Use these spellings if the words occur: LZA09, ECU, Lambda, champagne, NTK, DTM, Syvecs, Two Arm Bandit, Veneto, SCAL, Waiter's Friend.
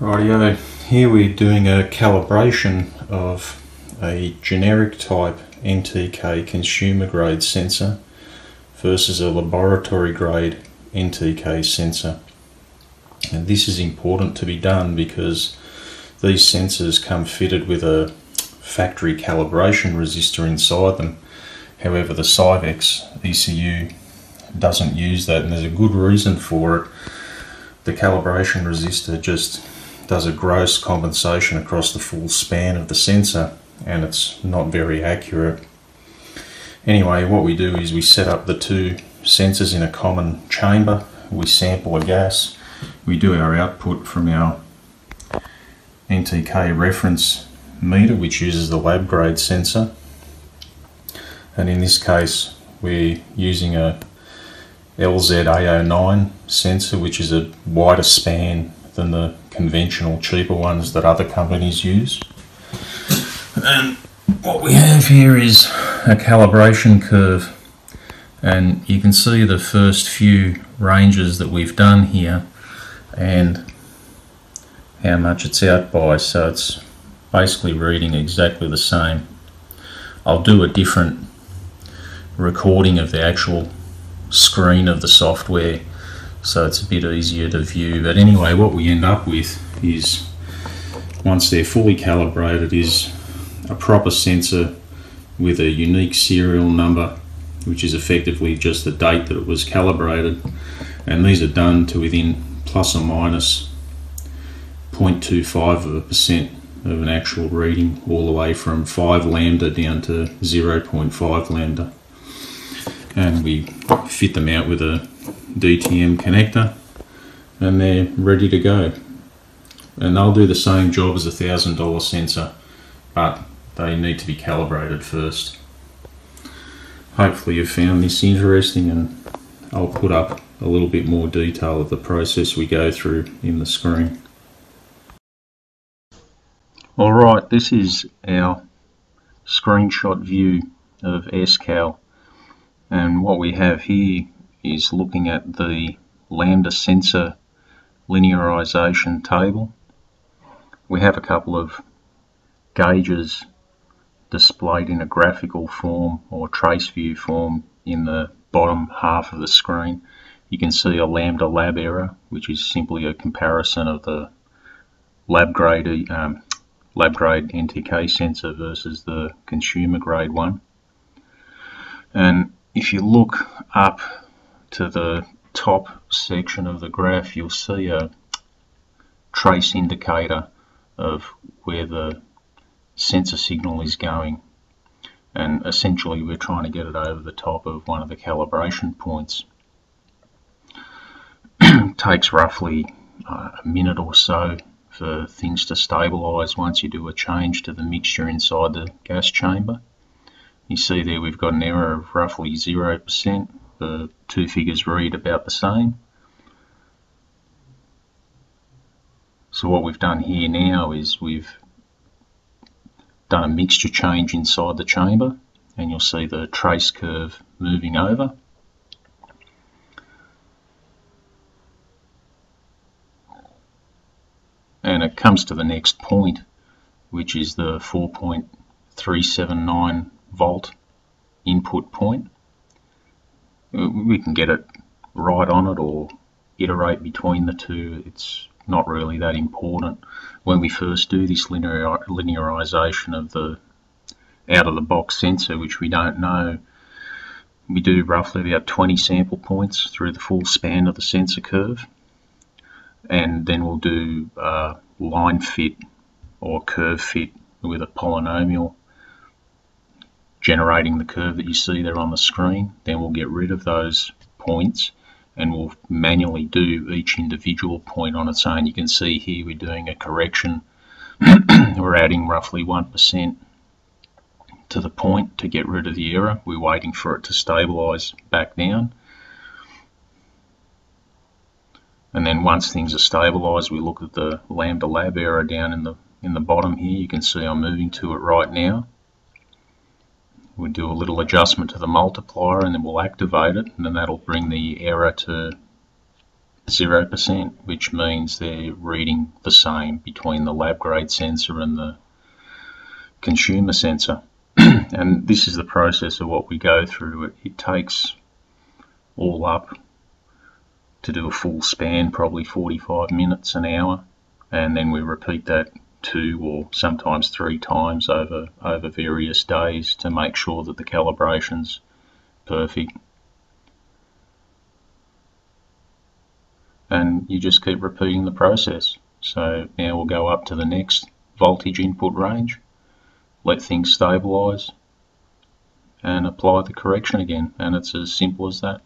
Rightio, here we're doing a calibration of a generic type NTK consumer grade sensor versus a laboratory grade NTK sensor. And this is important to be done because these sensors come fitted with a factory calibration resistor inside them. However, the Syvecs ECU doesn't use that, and there's a good reason for it. The calibration resistor just does a gross compensation across the full span of the sensor, and it's not very accurate. Anyway, what we do is we set up the two sensors in a common chamber, we sample a gas, we do our output from our NTK reference meter, which uses the lab grade sensor, and in this case we're using a LZA09 sensor, which is a wider span than the conventional cheaper ones that other companies use. And what we have here is a calibration curve, and you can see the first few ranges that we've done here and how much it's out by, so it's basically reading exactly the same. I'll do a different recording of the actual screen of the software so it's a bit easier to view, but anyway, what we end up with is, once they're fully calibrated, is a proper sensor with a unique serial number, which is effectively just the date that it was calibrated, and these are done to within plus or minus 0.25% of an actual reading, all the way from 5 lambda down to 0.5 lambda. And we fit them out with a DTM connector, and they're ready to go. And they'll do the same job as a $1,000 sensor, but they need to be calibrated first. Hopefully you've found this interesting, and I'll put up a little bit more detail of the process we go through in the screen. Alright, this is our screenshot view of SCAL, and what we have here is looking at the lambda sensor linearization table. We have a couple of gauges displayed in a graphical form or trace view form in the bottom half of the screen. You can see a lambda lab error, which is simply a comparison of the lab grade NTK sensor versus the consumer grade one. And if you look up to the top section of the graph, you'll see a trace indicator of where the sensor signal is going, and essentially we're trying to get it over the top of one of the calibration points. It takes roughly a minute or so for things to stabilize once you do a change to the mixture inside the gas chamber. You see there we've got an error of roughly 0%. The two figures read about the same. So what we've done here now is we've done a mixture change inside the chamber, and you'll see the trace curve moving over. And it comes to the next point, which is the 4.379 volt input point. We can get it right on it or iterate between the two. It's not really that important. When we first do this linearization of the out-of-the-box sensor, which we don't know, we do roughly about 20 sample points through the full span of the sensor curve, and then we'll do a line fit or curve fit with a polynomial, generating the curve that you see there on the screen. Then we'll get rid of those points, and we'll manually do each individual point on its own. You can see here we're doing a correction. We're adding roughly 1% to the point to get rid of the error. We're waiting for it to stabilize back down. And then once things are stabilized, we look at the lambda lab error down in the bottom here. You can see I'm moving to it right now. We'll do a little adjustment to the multiplier, and then we'll activate it, and then that'll bring the error to 0%, which means they're reading the same between the lab grade sensor and the consumer sensor. And this is the process of what we go through. It takes all up to do a full span, probably 45 minutes, an hour, and then we repeat that 2 or sometimes 3 times over various days to make sure that the calibration's perfect. And you just keep repeating the process. So now we'll go up to the next voltage input range, let things stabilize, and apply the correction again. And it's as simple as that.